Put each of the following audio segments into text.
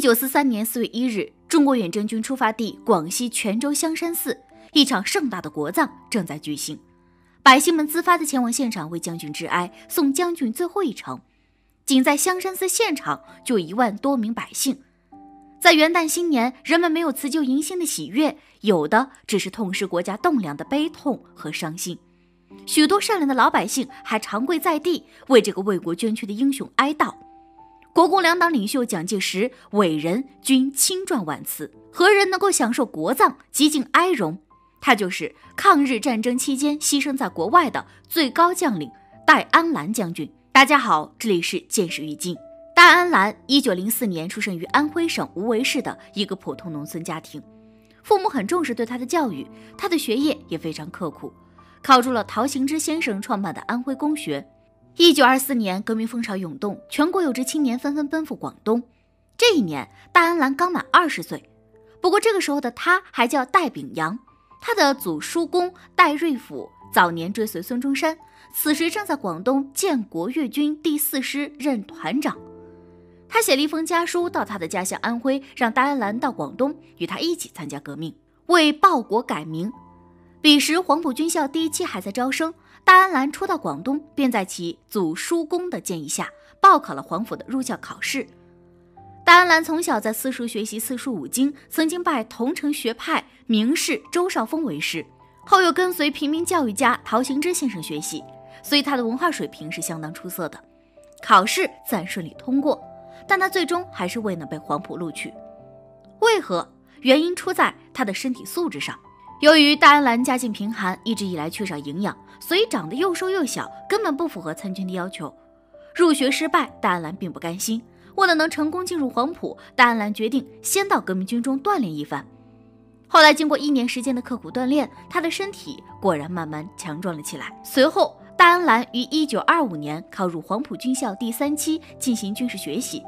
1943年4月1日，中国远征军出发地广西泉州香山寺，一场盛大的国葬正在举行，百姓们自发地前往现场为将军致哀，送将军最后一程。仅在香山寺现场就1万多名百姓。在元旦新年，人们没有辞旧迎新的喜悦，有的只是痛失国家栋梁的悲痛和伤心。许多善良的老百姓还长跪在地，为这个为国捐躯的英雄哀悼。国共两党领袖蒋介石、伟人均亲撰挽词，何人能够享受国葬极尽哀荣？他就是抗日战争期间牺牲在国外的最高将领戴安澜将军。大家好，这里是见识与金。戴安澜1904年出生于安徽省无为市的一个普通农村家庭，父母很重视对他的教育，他的学业也非常刻苦，考入了陶行知先生创办的安徽工学。1924年革命风潮涌动，全国有志青年纷纷奔赴广东。这一年戴安澜刚满20岁，不过这个时候的他还叫戴秉洋。他的祖叔公戴瑞甫早年追随孙中山，此时正在广东建国粤军第4师任团长。他写了一封家书到他的家乡安徽，让戴安澜到广东与他一起参加革命，为报国改名。彼时黄埔军校第1期还在招生，戴安澜初到广东便在其祖叔公的建议下报考了黄埔的入校考试。戴安澜从小在私塾学习四书五经，曾经拜桐城学派名士周少峰为师，后又跟随平民教育家陶行知先生学习，所以他的文化水平是相当出色的。考试自然顺利通过，但他最终还是未能被黄埔录取。为何？原因出在他的身体素质上。由于戴安澜家境贫寒，一直以来缺少营养，所以长得又瘦又小，根本不符合参军的要求。入学失败，戴安澜并不甘心，为了能成功进入黄埔，戴安澜决定先到革命军中锻炼一番。后来经过1年时间的刻苦锻炼，他的身体果然慢慢强壮了起来。随后戴安澜于1925年考入黄埔军校第3期进行军事学习，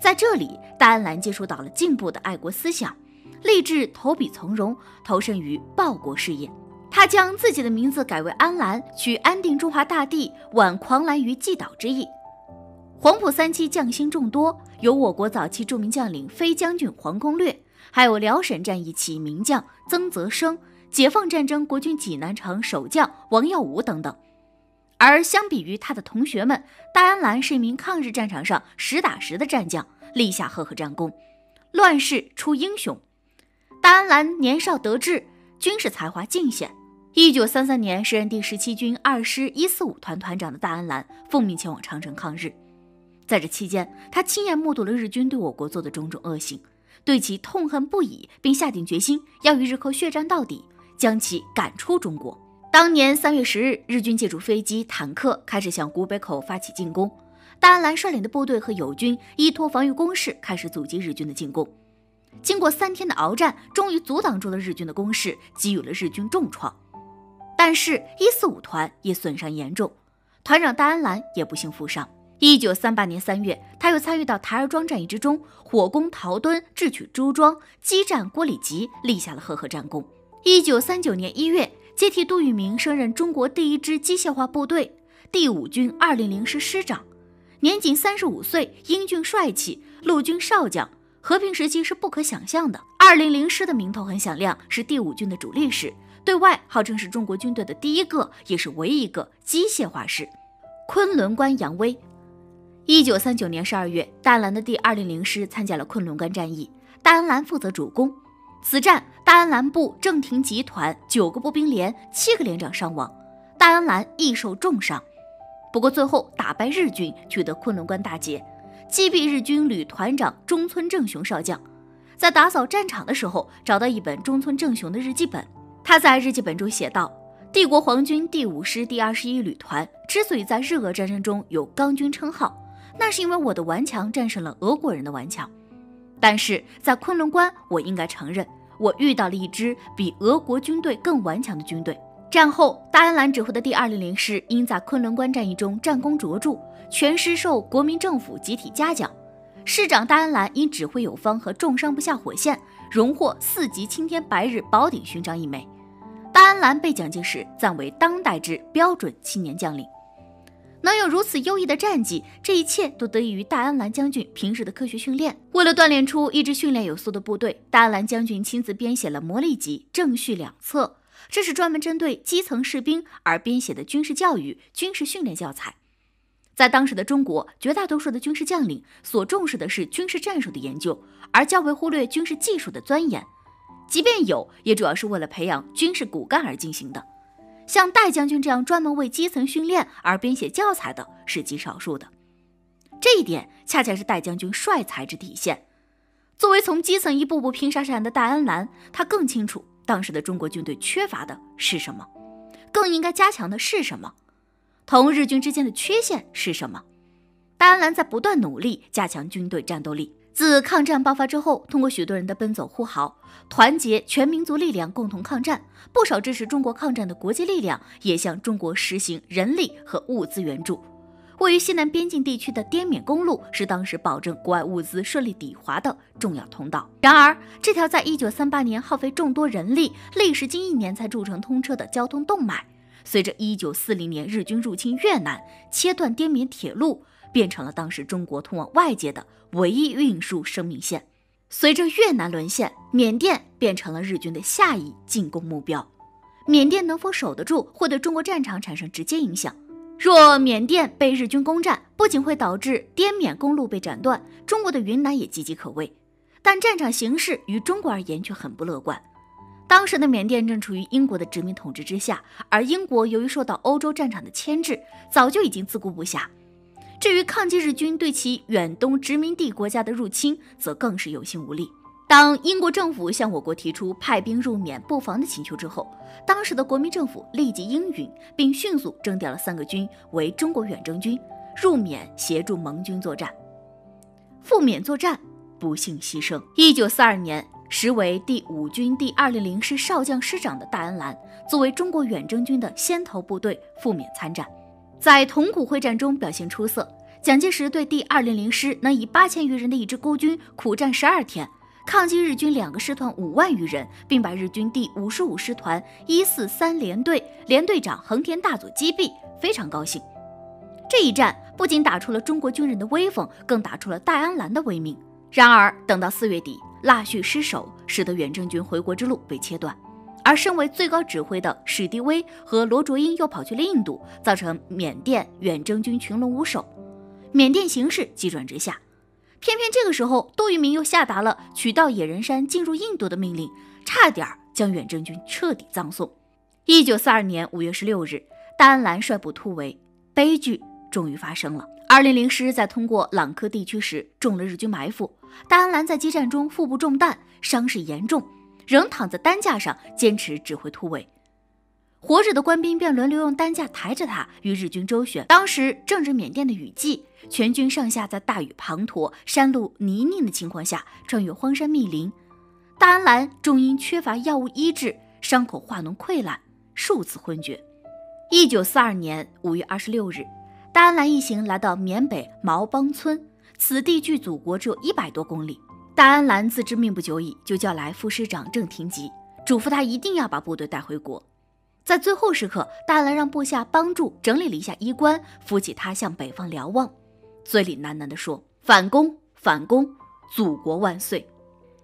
在这里戴安澜接触到了进步的爱国思想，立志投笔从戎，投身于报国事业。他将自己的名字改为安澜，取安定中华大地，挽狂澜于既倒之意。黄埔3期将星众多，有我国早期著名将领飞将军黄公略，还有辽沈战役起义名将曾泽生、解放战争国军济南城守将王耀武等等。而相比于他的同学们，戴安澜是一名抗日战场上实打实的战将，立下赫赫战功，乱世出英雄。戴安澜年少得志，军事才华尽显。1933年时任第17军2师145团团长的戴安澜奉命前往长城抗日。在这期间，他亲眼目睹了日军对我国做的种种恶行，对其痛恨不已，并下定决心要与日寇血战到底，将其赶出中国。当年3月10日，日军借助飞机、坦克开始向古北口发起进攻，戴安澜率领的部队和友军依托防御工事开始阻击日军的进攻。经过3天的鏖战，终于阻挡住了日军的攻势，给予了日军重创。但是145团也损伤严重，团长戴安澜也不幸负伤。1938年3月，他又参与到台儿庄战役之中，火攻陶墩，智取朱庄，激战郭里集，立下了赫赫战功。1939年1月，接替杜聿明升任中国第1支机械化部队第5军200师师长，年仅35岁，英俊帅气，陆军少将，和平时期是不可想象的。200师的名头很响亮，是第5军的主力师，对外号称是中国军队的第一个也是唯一一个机械化师。昆仑关扬威。1939年12月，戴安澜的第200师参加了昆仑关战役，戴安澜负责主攻。此战，戴安澜部正廷集团9个步兵连7个连长伤亡，戴安澜亦受重伤。不过最后打败日军，取得昆仑关大捷，击毙日军旅团长中村正雄少将。在打扫战场的时候，找到一本中村正雄的日记本，他在日记本中写道：帝国皇军第5师第21旅团之所以在日俄战争中有钢军称号，那是因为我的顽强战胜了俄国人的顽强。但是在昆仑关，我应该承认我遇到了一支比俄国军队更顽强的军队。战后戴安澜指挥的第200师因在昆仑关战役中战功卓著，全师受国民政府集体嘉奖。师长戴安澜因指挥有方和重伤不下火线，荣获4级青天白日宝鼎勋章一枚。戴安澜被蒋介石赞为当代之标准青年将领。能有如此优异的战绩，这一切都得益于大安澜将军平日的科学训练。为了锻炼出一支训练有素的部队，大安澜将军亲自编写了《魔力集》正序两册，这是专门针对基层士兵而编写的军事教育、军事训练教材。在当时的中国，绝大多数的军事将领所重视的是军事战术的研究，而较为忽略军事技术的钻研。即便有，也主要是为了培养军事骨干而进行的。像戴将军这样专门为基层训练而编写教材的是极少数的，这一点恰恰是戴将军帅才之体现。作为从基层一步步拼杀上来的大安澜，他更清楚当时的中国军队缺乏的是什么，更应该加强的是什么，同日军之间的缺陷是什么。大安澜在不断努力加强军队战斗力。自抗战爆发之后，通过许多人的奔走呼号，团结全民族力量共同抗战，不少支持中国抗战的国际力量也向中国实行人力和物资援助。位于西南边境地区的滇缅公路是当时保证国外物资顺利抵华的重要通道。然而，这条在1938年耗费众多人力，历时近1年才筑成通车的交通动脉，随着1940年日军入侵越南，切断滇缅铁路，变成了当时中国通往外界的唯一运输生命线。随着越南沦陷，缅甸变成了日军的下一进攻目标。缅甸能否守得住，会对中国战场产生直接影响。若缅甸被日军攻占，不仅会导致滇缅公路被斩断，中国的云南也岌岌可危。但战场形势于中国而言却很不乐观。当时的缅甸正处于英国的殖民统治之下，而英国由于受到欧洲战场的牵制，早就已经自顾不暇。至于抗击日军对其远东殖民地国家的入侵，则更是有心无力。当英国政府向我国提出派兵入缅布防的请求之后，当时的国民政府立即应允，并迅速征调了3个军为中国远征军，入缅协助盟军作战。赴缅作战，不幸牺牲。1942年，时为第5军第200师少将师长的大安澜，作为中国远征军的先头部队赴缅参战。在同古会战中表现出色，蒋介石对第200师能以8000余人的一支孤军苦战12天，抗击日军2个师团5万余人，并把日军第55师团143联队联队长横田大佐击毙，非常高兴。这一战不仅打出了中国军人的威风，更打出了大安澜的威名。然而等到4月底，腊戌失守，使得远征军回国之路被切断。而身为最高指挥的史迪威和罗卓英又跑去了印度，造成缅甸远征军群龙无首，缅甸形势急转直下。偏偏这个时候，杜聿明又下达了取道野人山进入印度的命令，差点将远征军彻底葬送。1942年5月16日，大安澜率部突围，悲剧终于发生了。200师在通过朗科地区时中了日军埋伏，大安澜在激战中腹部中弹，伤势严重，仍躺在担架上坚持指挥突围。活着的官兵便轮流用担架抬着他与日军周旋。当时正值缅甸的雨季，全军上下在大雨滂沱、山路泥泞的情况下穿越荒山密林。大安澜终因缺乏药物医治，伤口化脓溃烂，数次昏厥。1942年5月26日，大安澜一行来到缅北毛邦村，此地距祖国只有100多公里。大安澜自知命不久矣，就叫来副师长郑廷吉，嘱咐他一定要把部队带回国。在最后时刻，大安澜让部下帮助整理了一下衣冠，扶起他向北方瞭望，嘴里喃喃地说：“反攻，反攻，祖国万岁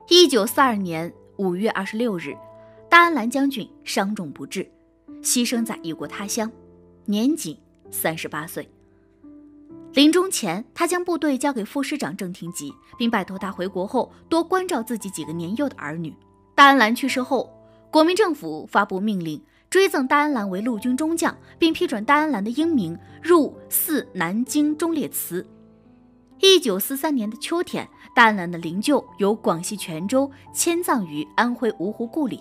！”1942年5月26日，大安澜将军伤重不治，牺牲在异国他乡，年仅38岁。临终前，他将部队交给副师长郑廷吉，并拜托他回国后多关照自己几个年幼的儿女。大安澜去世后，国民政府发布命令，追赠大安澜为陆军中将，并批准大安澜的英名入祀南京忠烈祠。1943年的秋天，大安澜的灵柩由广西泉州迁葬于安徽芜湖故里。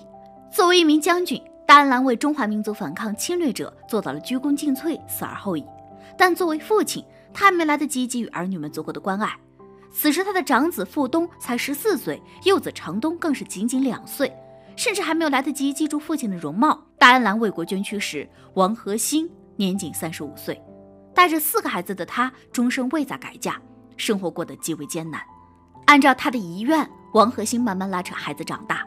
作为一名将军，大安澜为中华民族反抗侵略者做到了鞠躬尽瘁，死而后已。但作为父亲，他还没来得及给予儿女们足够的关爱。此时他的长子傅东才14岁，幼子长东更是仅仅2岁，甚至还没有来得及记住父亲的容貌。大安澜为国捐躯时，王和新年仅35岁，带着4个孩子的他终生未再改嫁，生活过得极为艰难。按照他的遗愿，王和新慢慢拉扯孩子长大。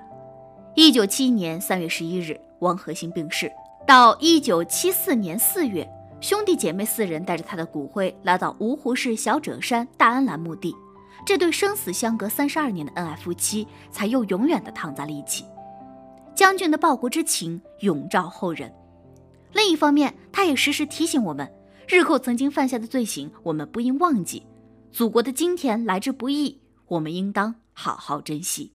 1971年3月11日，王和新病逝，到1974年4月，兄弟姐妹4人带着他的骨灰来到芜湖市小者山大安澜墓地，这对生死相隔32年的恩爱夫妻才又永远地躺在了一起。将军的报国之情永照后人。另一方面，他也时时提醒我们，日后曾经犯下的罪行，我们不应忘记。祖国的今天来之不易，我们应当好好珍惜。